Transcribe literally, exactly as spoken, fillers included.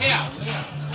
Yeah.